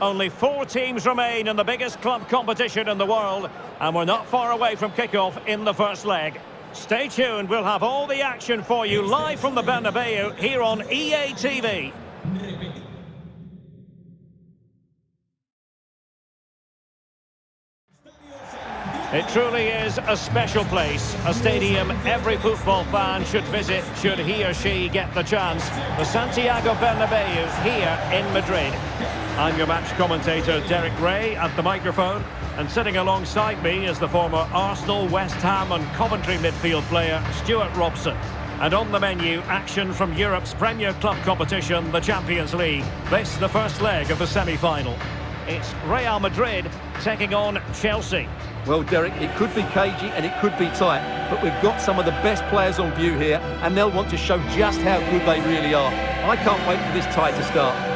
Only four teams remain in the biggest club competition in the world, and we're not far away from kickoff in the first leg. Stay tuned, we'll have all the action for you live from the Bernabeu here on EA TV. It truly is a special place, a stadium every football fan should visit should he or she get the chance. The Santiago Bernabeu here in Madrid. I'm your match commentator Derek Ray at the microphone, and sitting alongside me is the former Arsenal, West Ham and Coventry midfield player Stuart Robson. And on the menu, action from Europe's premier club competition, the Champions League. This the first leg of the semi-final. It's Real Madrid taking on Chelsea. Well, Derek, it could be cagey and it could be tight, but we've got some of the best players on view here, and they'll want to show just how good they really are. I can't wait for this tie to start.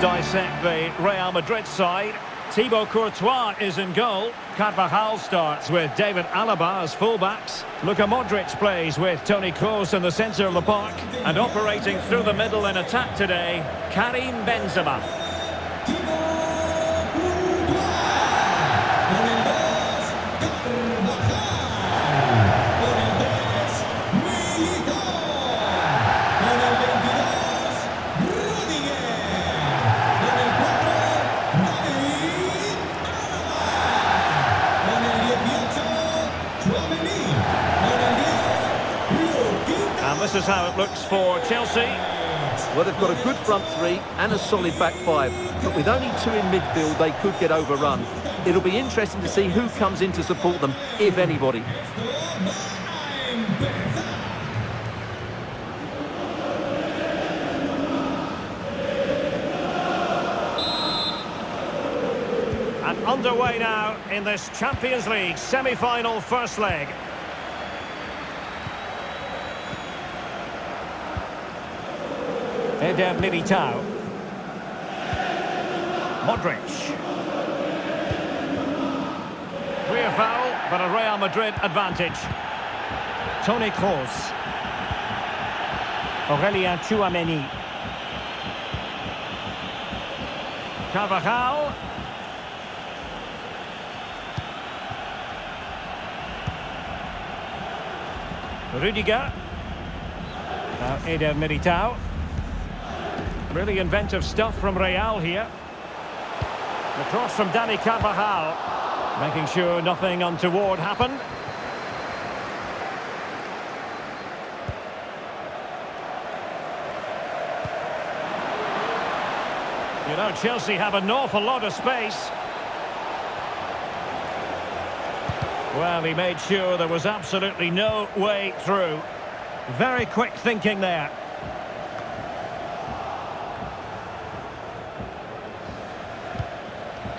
Dissect the Real Madrid side. Thibaut Courtois is in goal. Carvajal starts with David Alaba as fullbacks. Luka Modric plays with Toni Kroos in the centre of the park. And operating through the middle in attack today, Karim Benzema. This is how it looks for Chelsea. Well, they've got a good front three and a solid back five, but with only two in midfield, they could get overrun. It'll be interesting to see who comes in to support them, if anybody. And underway now in this Champions League semi-final first leg. Eder Militao. Modric. Clear foul, but a Real Madrid advantage. Toni Kroos. Aurelien Tchouameni. Carvajal. Rüdiger. Now Eder Militao. Really inventive stuff from Real here. The cross from Dani Carvajal, making sure nothing untoward happened. You know, Chelsea have an awful lot of space. Well, he made sure there was absolutely no way through. Very quick thinking there.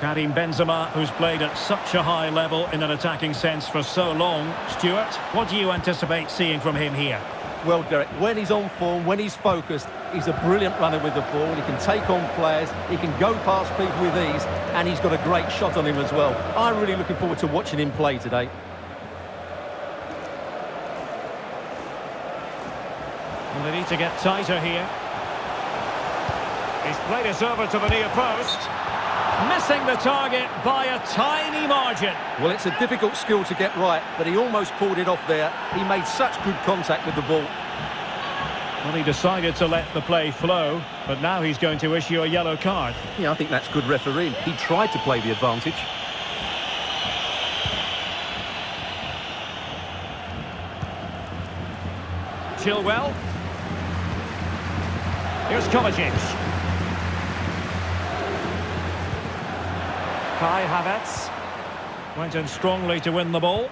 Karim Benzema, who's played at such a high level in an attacking sense for so long. Stuart, what do you anticipate seeing from him here? Well, Derek, when he's on form, when he's focused, he's a brilliant runner with the ball. He can take on players, he can go past people with ease, and he's got a great shot on him as well. I'm really looking forward to watching him play today. Well, they need to get tighter here. He's played us over to the near post. Missing the target by a tiny margin. Well, it's a difficult skill to get right, but he almost pulled it off there. He made such good contact with the ball. Well, he decided to let the play flow, but now he's going to issue a yellow card. Yeah, I think that's good refereeing. He tried to play the advantage. Chilwell. Here's Kovacic. Kai Havertz went in strongly to win the ball.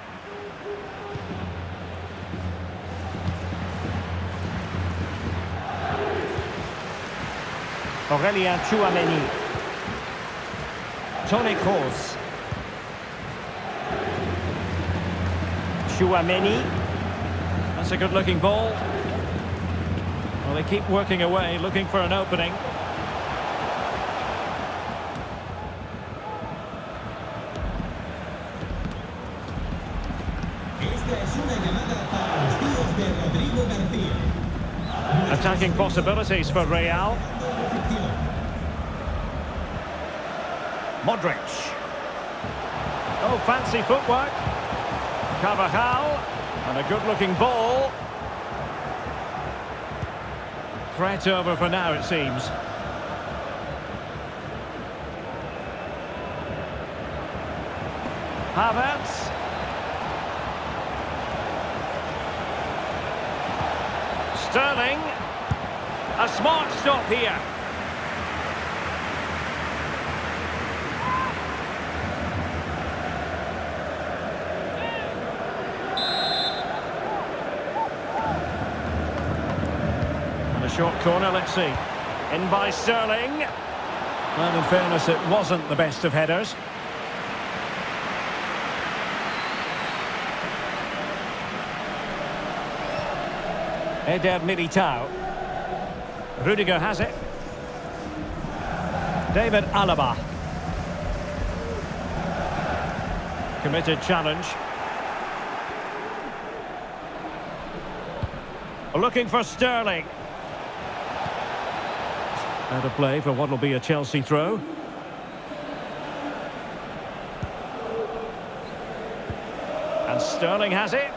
Aurelien Tchouameni. Toni Kroos. Tchouameni. That's a good-looking ball. Well, they keep working away, looking for an opening. Attacking possibilities for Real. Modric. Oh, fancy footwork. Carvajal. And a good-looking ball. Threat over for now, it seems. Havertz. Sterling. A smart stop here. And a short corner, let's see. In by Sterling. Well, in fairness, it wasn't the best of headers. Eder Militao. Rüdiger has it. David Alaba. Committed challenge. Looking for Sterling. Out of play for what will be a Chelsea throw. And Sterling has it.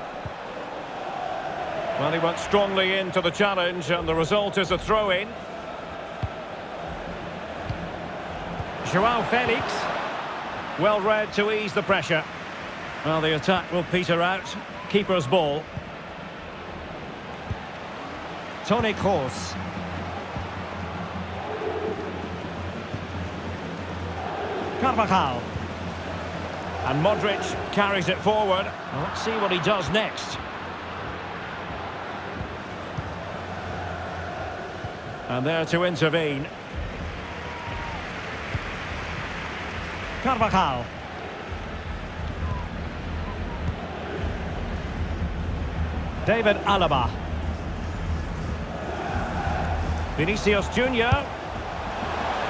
Well, he went strongly into the challenge, and the result is a throw-in. João Felix, well read to ease the pressure. Well, the attack will peter out. Keeper's ball. Toni Kroos. Carvajal. And Modric carries it forward. Well, let's see what he does next. And there to intervene. Carvajal. David Alaba. Vinicius Jr.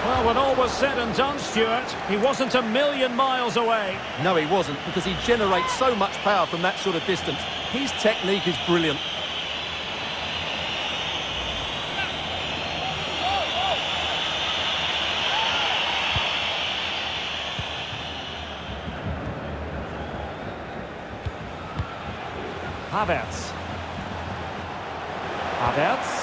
Well, when all was said and done, Stuart, he wasn't a million miles away. No, he wasn't, because he generates so much power from that sort of distance. His technique is brilliant. Havertz. Havertz.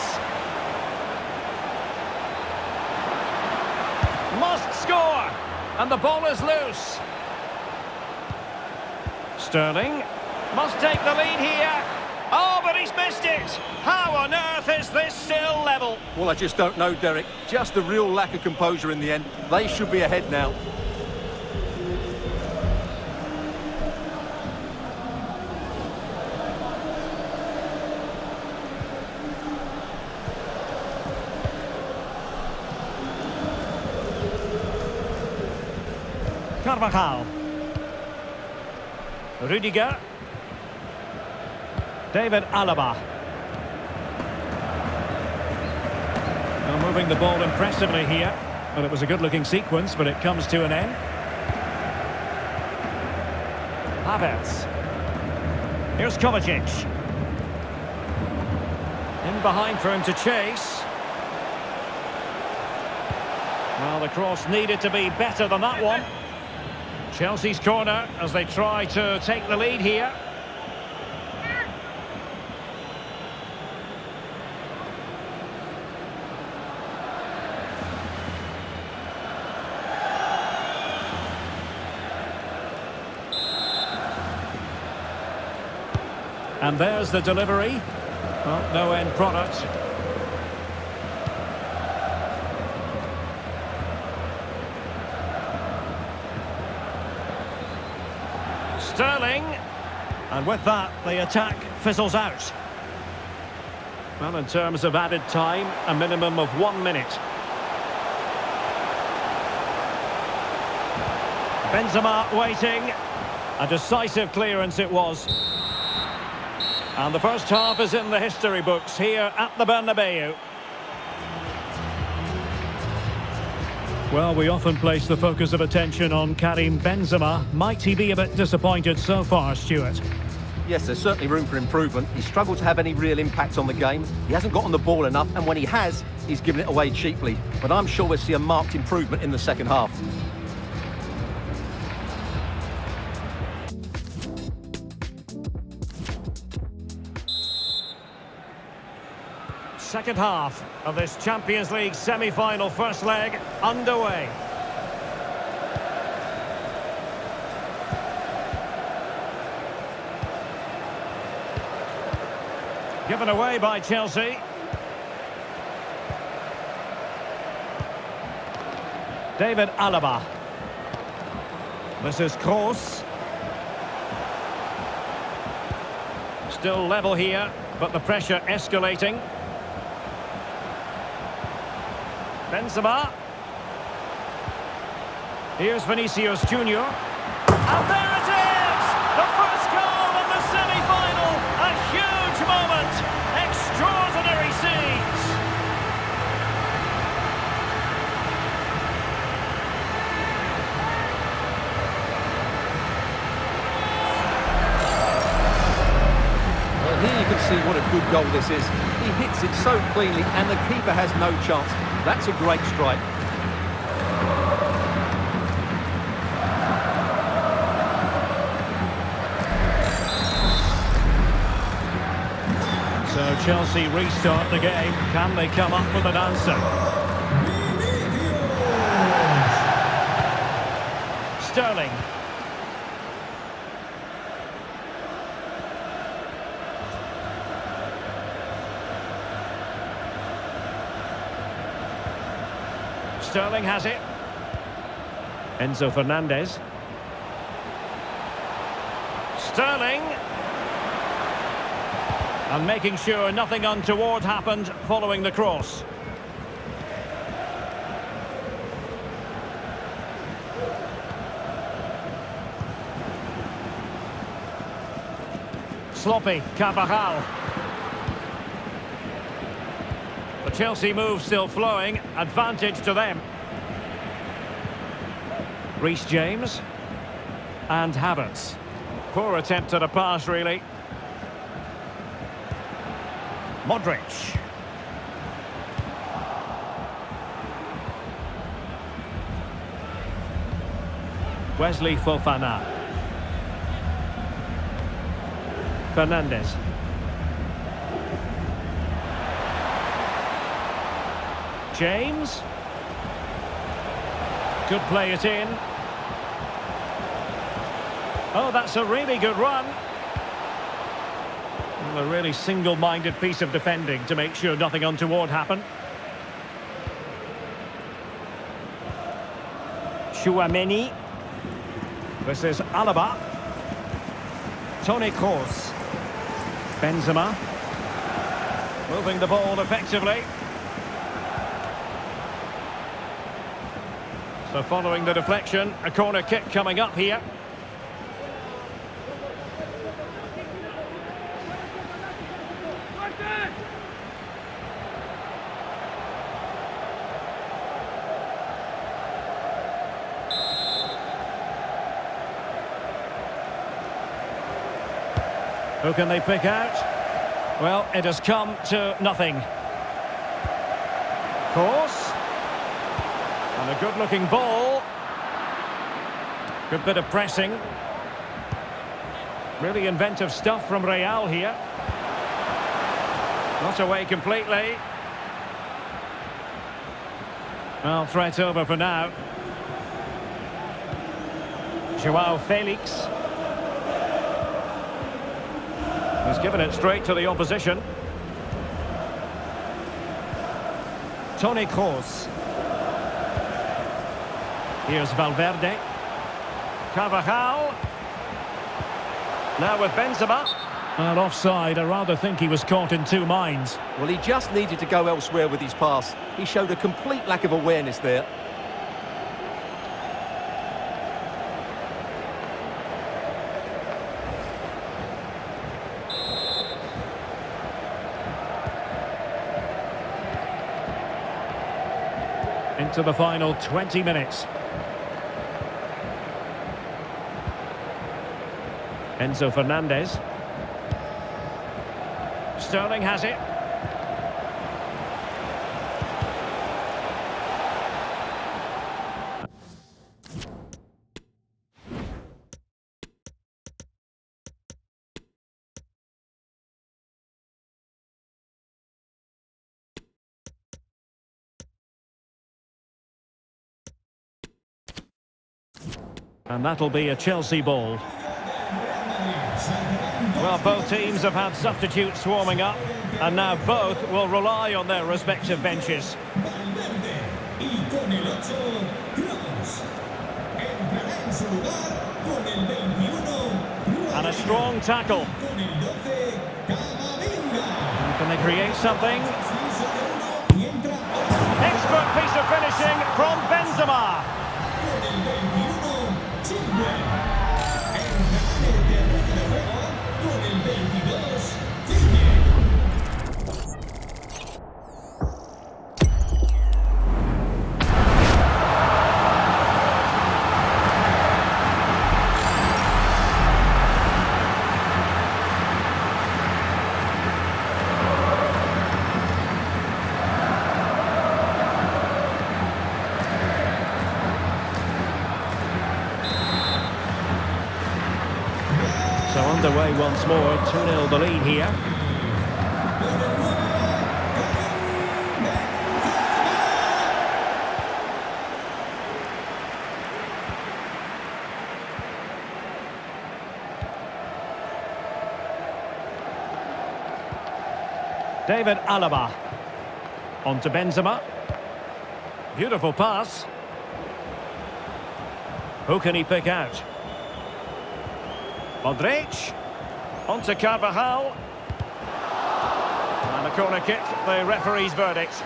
Must score! And the ball is loose. Sterling must take the lead here. Oh, but he's missed it. How on earth is this still level? Well, I just don't know, Derek. Just a real lack of composure in the end. They should be ahead now. Carvajal. Rüdiger. David Alaba. Now moving the ball impressively here. Well, it was a good-looking sequence, but it comes to an end. Havertz. Here's Kovacic. In behind for him to chase. Well, the cross needed to be better than that one. Chelsea's corner as they try to take the lead here. And there's the delivery. Well, no end product. Sterling, and with that, the attack fizzles out. Well, in terms of added time, a minimum of 1 minute. Benzema waiting. A decisive clearance it was. And the first half is in the history books here at the Bernabeu. Well, we often place the focus of attention on Karim Benzema. Might he be a bit disappointed so far, Stuart? Yes, there's certainly room for improvement. He struggled to have any real impact on the game. He hasn't got on the ball enough, and when he has, he's given it away cheaply. But I'm sure we'll see a marked improvement in the second half. Second half of this Champions League semi-final first leg underway. Given away by Chelsea. David Alaba. This is Kroos. Still level here, but the pressure escalating. Benzema. Here's Vinicius Jr. And there it is! The first goal in the semi-final! A huge moment! Extraordinary scenes! Well, here you can see what a good goal this is. He hits it so cleanly and the keeper has no chance. That's a great strike. So Chelsea restart the game. Can they come up with an answer? Sterling. Sterling has it. Enzo Fernandez. Sterling. And making sure nothing untoward happened following the cross. Sloppy Carvajal. The Chelsea move still flowing, advantage to them. Reece James and Havertz. Poor attempt at a pass, really. Modric. Wesley Fofana. Fernandez. James could play it in. Oh, that's a really good run. A really single-minded piece of defending to make sure nothing untoward happened. Tchouameni. This is Alaba. Toni Kroos. Benzema. Moving the ball effectively. So following the deflection, a corner kick coming up here. Who can they pick out? Well, it has come to nothing. Kroos. And a good-looking ball. Good bit of pressing. Really inventive stuff from Real here. Not away completely. Well, threat over for now. João Felix. He's given it straight to the opposition. Toni Kroos. Here's Valverde. Carvajal. Now with Benzema. And offside, I rather think he was caught in two minds. Well, he just needed to go elsewhere with his pass. He showed a complete lack of awareness there. into the final 20 minutes. Enzo Fernandez. Sterling has it. And that'll be a Chelsea ball. Well, both teams have had substitutes warming up, and now both will rely on their respective benches. And a strong tackle. And can they create something? Expert piece of finishing from Benzema. Underway once more, 2-0 the lead here. David Alaba. On to Benzema. Beautiful pass. Who can he pick out? Modric, on to Carvajal, and a corner kick, the referee's verdict.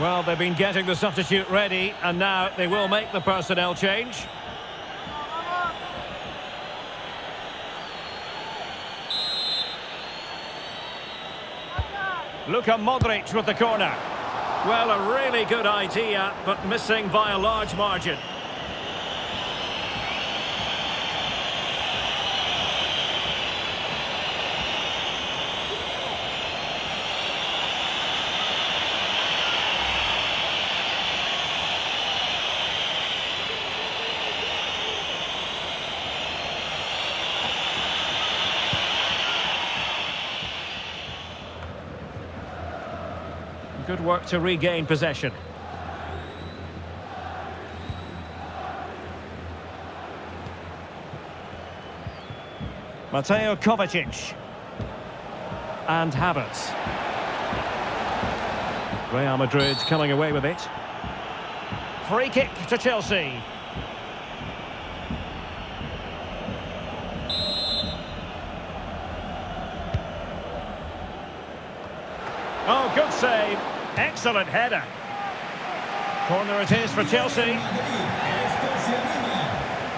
Well, they've been getting the substitute ready, and now they will make the personnel change. Luka Modric with the corner. Well, a really good idea, but missing by a large margin. Good work to regain possession. Mateo Kovacic. And Havertz. Real Madrid coming away with it. Free kick to Chelsea. Oh, good save. Excellent header. Corner it is for Chelsea.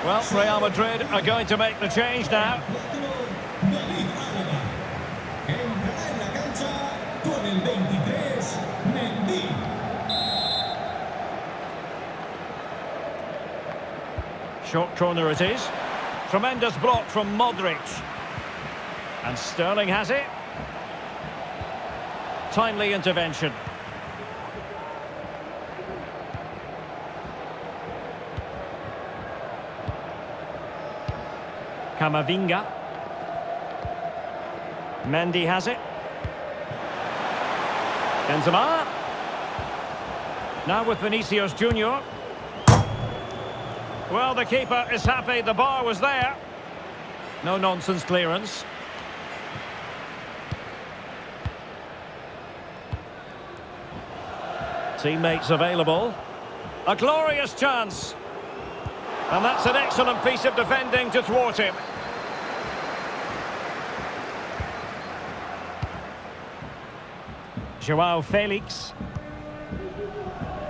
Well, Real Madrid are going to make the change now. Short corner it is. Tremendous block from Modric. And Sterling has it. Timely intervention. Camavinga. Mendy has it. Benzema. Now with Vinicius Jr. Well, the keeper is happy. The bar was there. No nonsense clearance. Teammates available. A glorious chance. And that's an excellent piece of defending to thwart him. João Felix.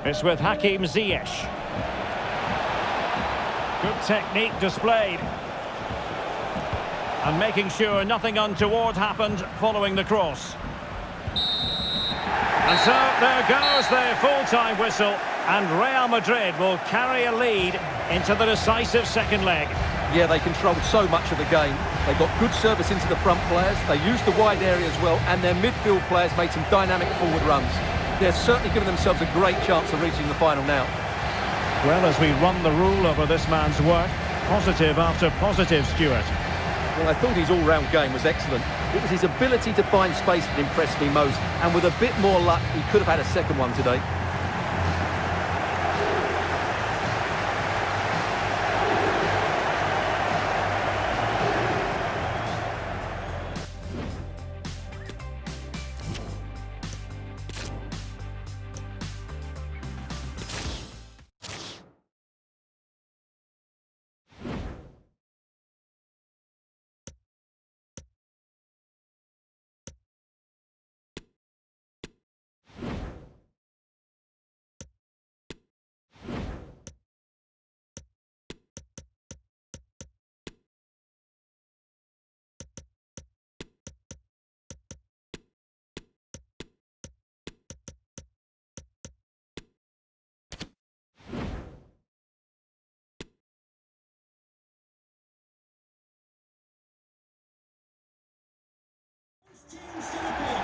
It's with Hakim Ziyech. Good technique displayed. And making sure nothing untoward happened following the cross. And so there goes their full-time whistle, and Real Madrid will carry a lead into the decisive second leg. Yeah, they controlled so much of the game. They got good service into the front players, they used the wide area as well, and their midfield players made some dynamic forward runs. They're certainly giving themselves a great chance of reaching the final now. Well, as we run the rule over this man's work, positive after positive, Stuart. Well, I thought his all-round game was excellent. It was his ability to find space that impressed me most, and with a bit more luck, he could have had a second one today.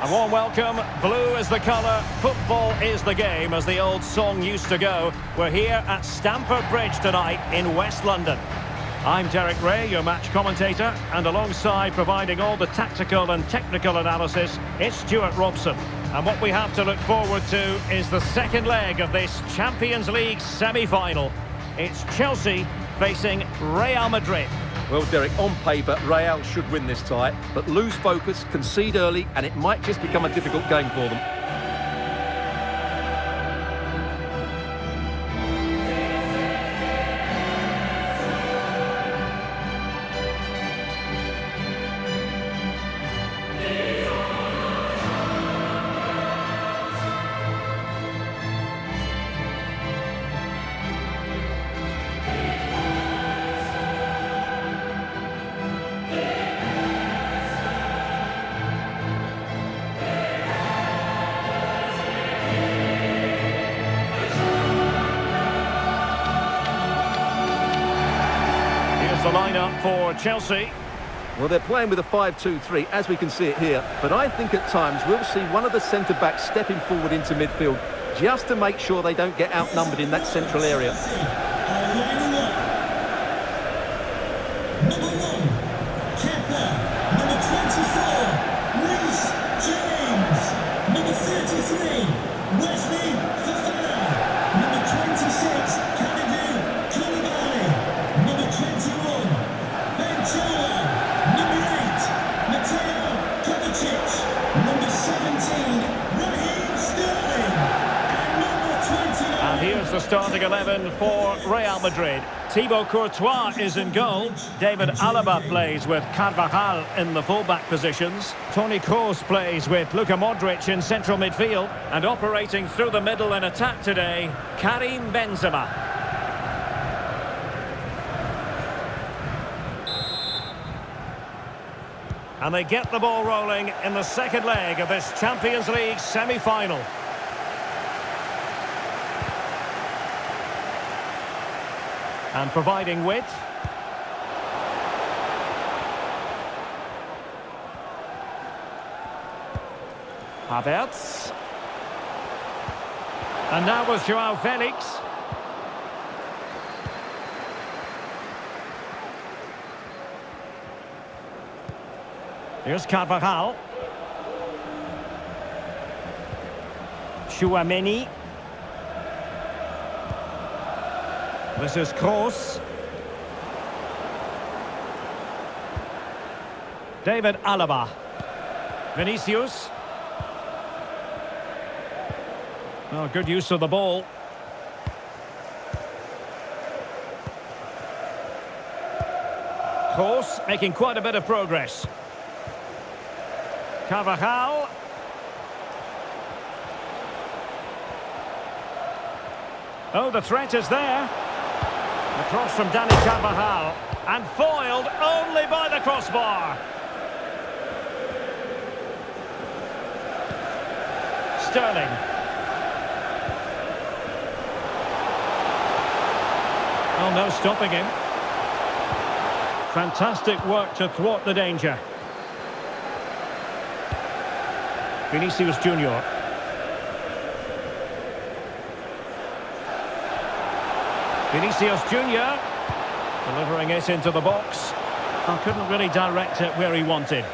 A warm welcome. Blue is the colour, football is the game, as the old song used to go. We're here at Stamford Bridge tonight in West London. I'm Derek Ray, your match commentator, and alongside providing all the tactical and technical analysis, it's Stuart Robson. And what we have to look forward to is the second leg of this Champions League semi-final. It's Chelsea facing Real Madrid. Well, Derek, on paper, Real should win this tie, but lose focus, concede early, and it might just become a difficult game for them. Lineup for Chelsea. Well, they're playing with a 5-2-3 as we can see it here, but I think at times we'll see one of the centre backs stepping forward into midfield just to make sure they don't get outnumbered in that central area. Number 1, Kepler. Number 24, Reece James. Number 33, Wesley Fofana. Number 26, the starting 11 for Real Madrid. Thibaut Courtois is in goal. David Alaba plays with Carvajal in the fullback positions. Toni Kroos plays with Luka Modric in central midfield. And operating through the middle in attack today, Karim Benzema. And they get the ball rolling in the second leg of this Champions League semi-final. And providing width. Havertz. And now with João Felix. Here's Carvajal. Tchouameni. This is Kroos. David Alaba. Vinicius. Oh, good use of the ball. Kroos making quite a bit of progress. Carvajal. Oh, the threat is there. The cross from Dani Carvajal, and foiled only by the crossbar. Sterling. Well, no stopping him. Fantastic work to thwart the danger. Vinicius Jr. Vinicius Jr. delivering it into the box. I couldn't really direct it where he wanted.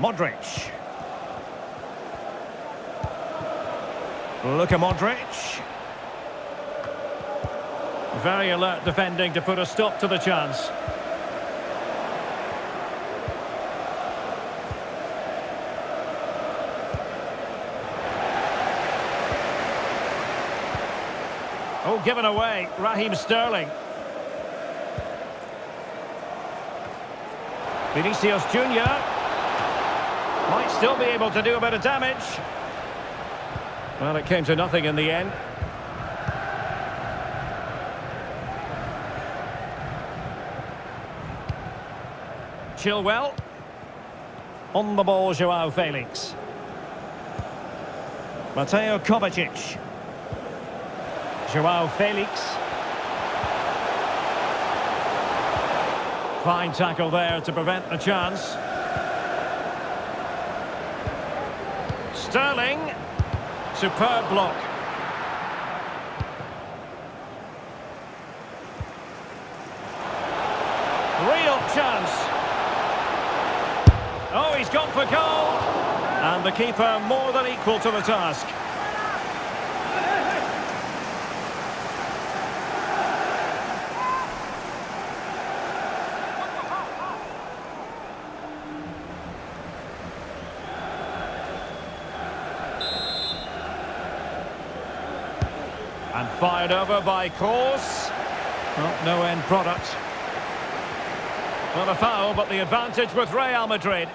Modric. Luka Modric. Very alert defending to put a stop to the chance. Oh, given away. Raheem Sterling. Vinicius Jr. might still be able to do a bit of damage. Well, it came to nothing in the end. Chilwell. On the ball, João Felix. Mateo Kovacic. João Felix. Fine tackle there to prevent the chance. Sterling, superb block. Real chance. Oh, he's gone for goal. And the keeper more than equal to the task. And fired over by Kroos. Oh, no end product. Well, a foul, but the advantage with Real Madrid.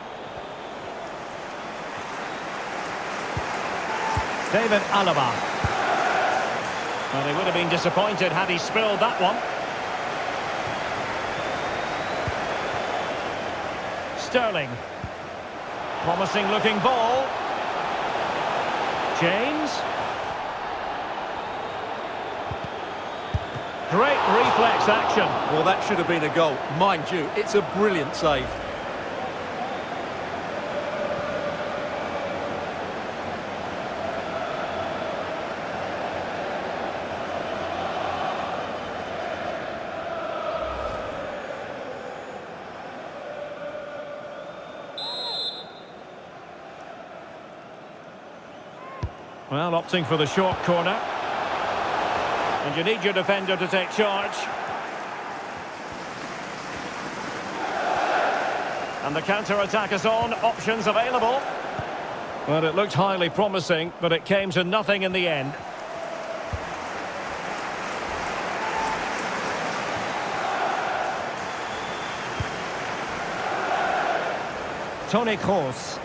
David Alaba. Well, he would have been disappointed had he spilled that one. Sterling. Promising looking ball. James. Great reflex action. Well, that should have been a goal. Mind you, it's a brilliant save. Well, opting for the short corner. And you need your defender to take charge. And the counter-attack is on. Options available. Well, it looked highly promising, but it came to nothing in the end. Toni Kroos.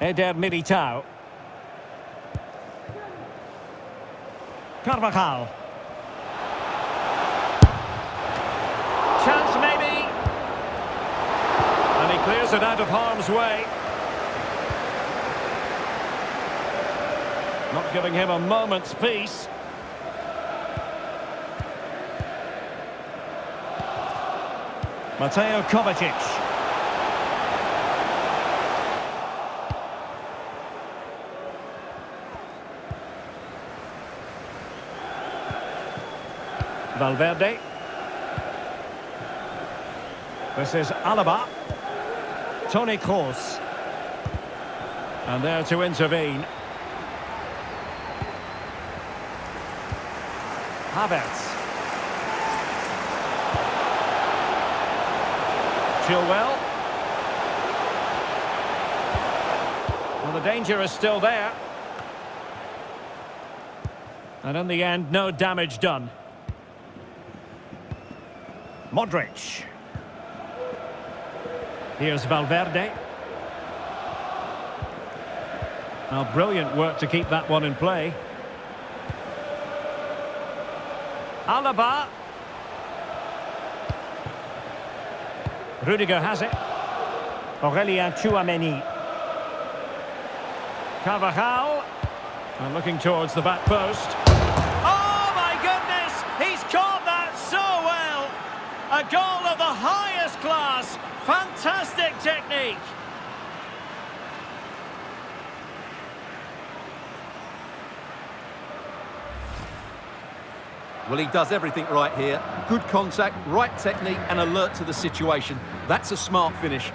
Eder Militao. Carvajal. Chance maybe. And he clears it out of harm's way. Not giving him a moment's peace. Mateo Kovacic. Valverde. This is Alaba. Toni Kroos. And there to intervene. Havertz. Chilwell. Well, the danger is still there. And in the end, no damage done. Modric. Here's Valverde. Now, brilliant work to keep that one in play. Alaba. Rüdiger has it. Aurelien Tchouameni. Carvajal. And looking towards the back post. Oh, my goodness! He's caught that so well! A goal of the highest class. Fantastic technique. Well, he does everything right here. Good contact, right technique, and alert to the situation. That's a smart finish.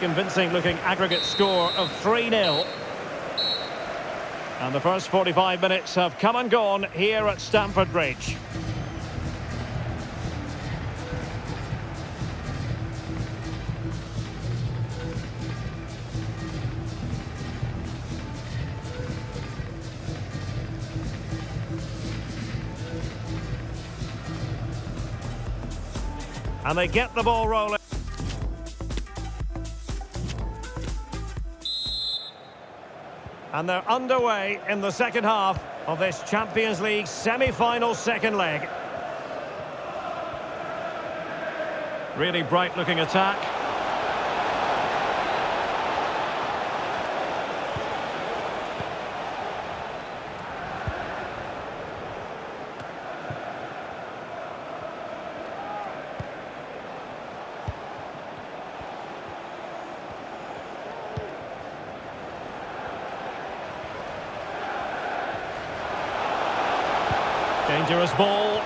Convincing looking aggregate score of 3-0, and the first 45 minutes have come and gone here at Stamford Bridge. And they get the ball rolling. And they're underway in the second half of this Champions League semi-final second leg. Really bright-looking attack. Dangerous ball,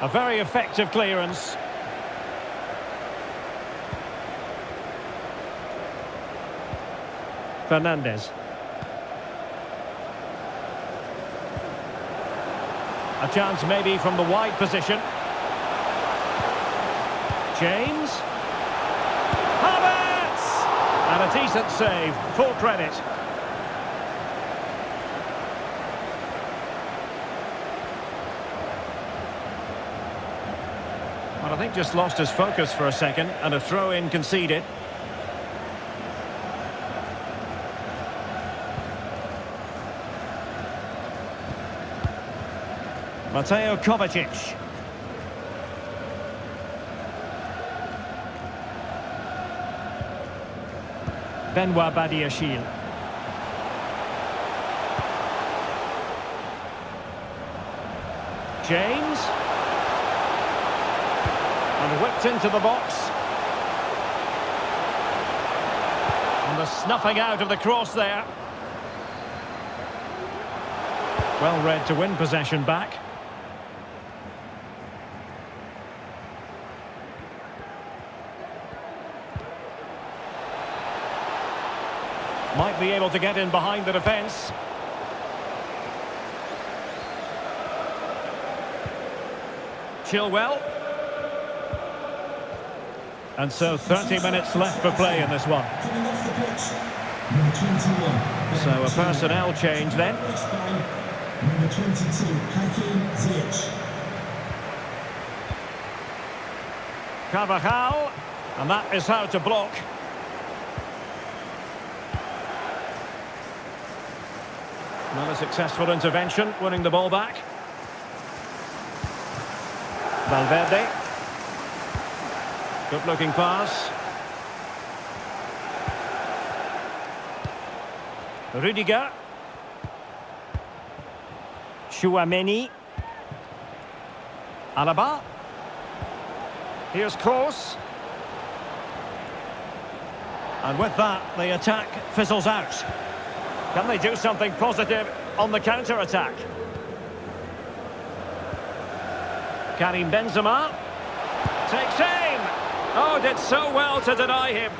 a very effective clearance. Fernandez. A chance maybe from the wide position. James. Havertz! And a decent save, full credit. But I think just lost his focus for a second, and a throw-in conceded. Mateo Kovacic. Benoit Badiashile. James. Whipped into the box, and the snuffing out of the cross there. Well read to win possession back. Might be able to get in behind the defence. Chilwell. And so 30 minutes left for play in this one. So a personnel change then. Number 22, Hakim Ziyech. Carvajal, and that is how to block. Another successful intervention, winning the ball back. Valverde. Good-looking pass. Rüdiger. Tchouameni. Alaba. Here's Kroos. And with that, the attack fizzles out. Can they do something positive on the counter-attack? Karim Benzema takes aim. Oh, did so well to deny him.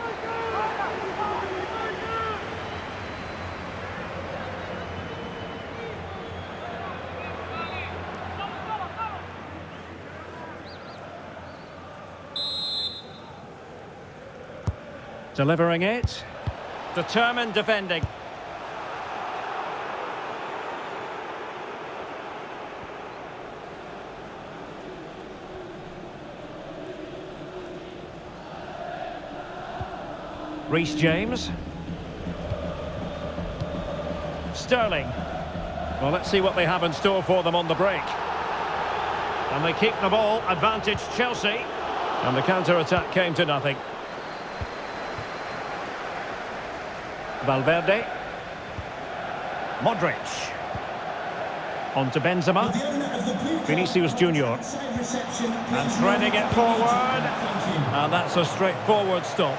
Delivering it. Determined defending. Reece James. Sterling. Well, let's see what they have in store for them on the break. And they keep the ball. Advantage Chelsea. And the counter-attack came to nothing. Valverde. Modric. On to Benzema. Vinicius Jr. And threading it forward. And that's a straightforward stop.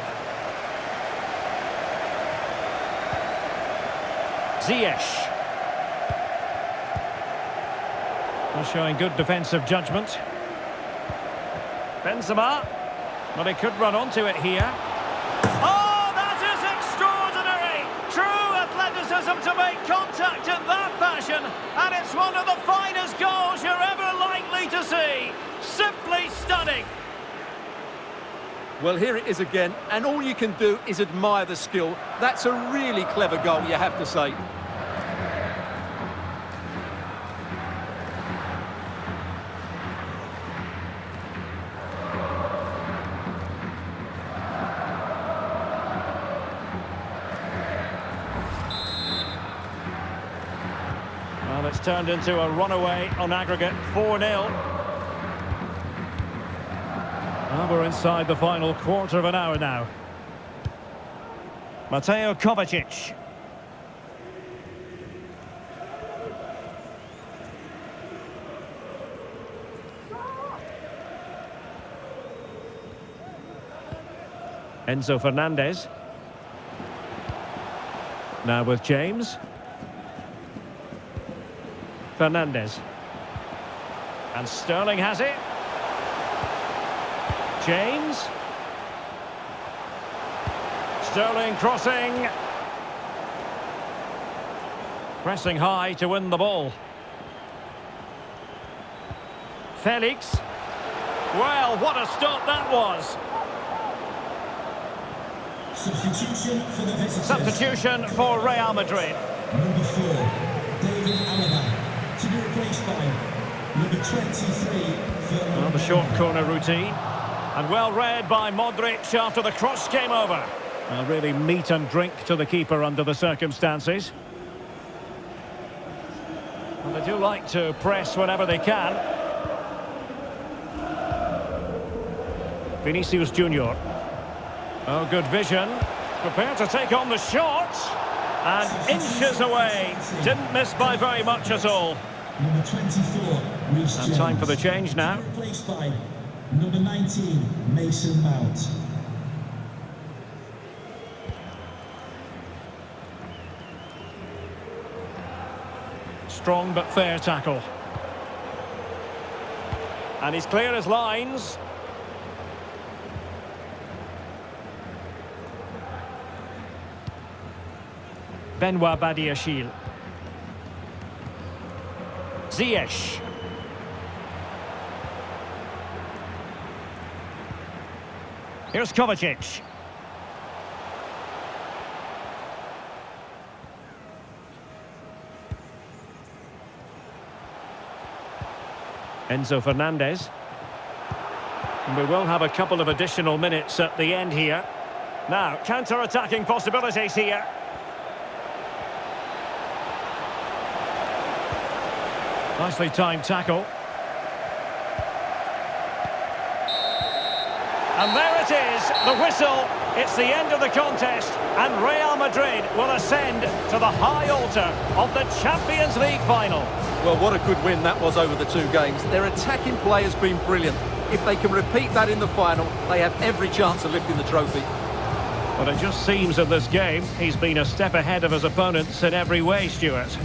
Ziyech. They're showing good defensive judgment. Benzema. But he could run onto it here. To make contact in that fashion, and it's one of the finest goals you're ever likely to see. Simply stunning. Well, here it is again, and all you can do is admire the skill. That's a really clever goal, you have to say. It's turned into a runaway on aggregate 4-0. And we're inside the final quarter of an hour now. Mateo Kovacic. Enzo Fernandez. Now with James. Fernandez. And Sterling has it. James. Sterling crossing. Pressing high to win the ball. Felix. Well, what a stop that was. Substitution for the visitors. Substitution for Real Madrid. Number 4, David Alaba. To be replaced by number 23. Another short corner routine, and well read by Modric after the cross came over. Really meat and drink to the keeper under the circumstances. And they do like to press whenever they can. Vinicius Jr. Oh, good vision. Prepared to take on the shot. And inches away, didn't miss by very much at all. Number 24, Reece James. And time for the change now. Replaced by number 19, Mason Mount. Strong but fair tackle. And he's clear as lines. Benoit Badiashile. Ziyech. Here's Kovacic. Enzo Fernandez. And we will have a couple of additional minutes at the end here. Now, counter-attacking possibilities here. Nicely timed tackle. And there it is, the whistle. It's the end of the contest, and Real Madrid will ascend to the high altar of the Champions League final. Well, what a good win that was over the two games. Their attacking play has been brilliant. If they can repeat that in the final, they have every chance of lifting the trophy. But it just seems in this game he's been a step ahead of his opponents in every way, Stuart.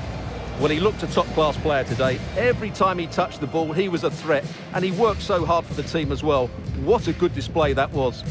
Well, he looked a top-class player today. Every time he touched the ball, he was a threat, and he worked so hard for the team as well. What a good display that was.